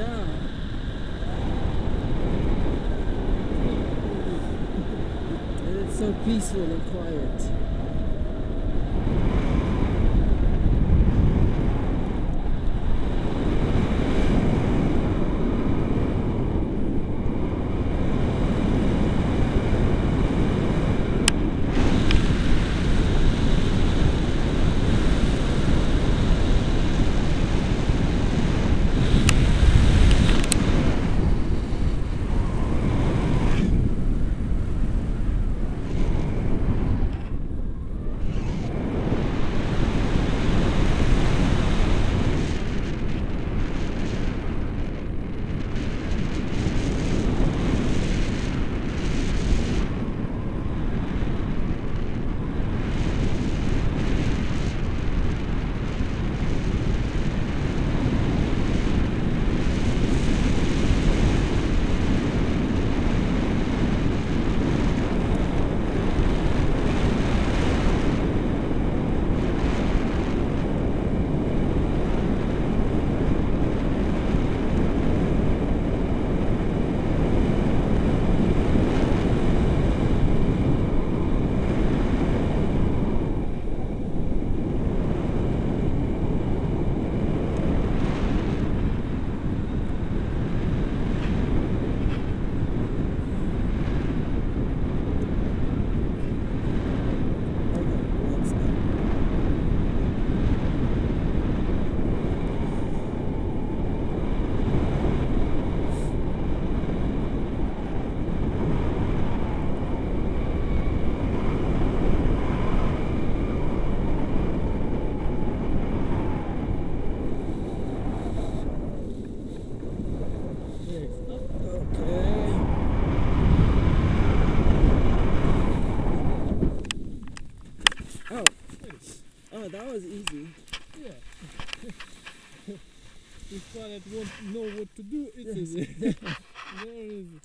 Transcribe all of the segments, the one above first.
yeah. And it's so peaceful and quiet. That was easy. Yeah. If one won't know what to do, it's easy. Very easy.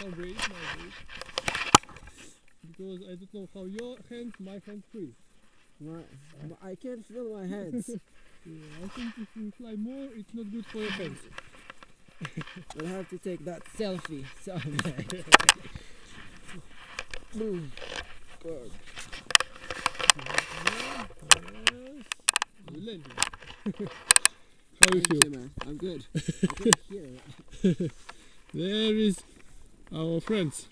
Some weight, my weight. Because I don't know how your hands, my hands feel. I can't feel my hands. Yeah, I think if you fly more, it's not good for your hands. We'll have to take that selfie somewhere. Boom. Good. How you feel? Man. I'm good. I can't hear it. There is our friends.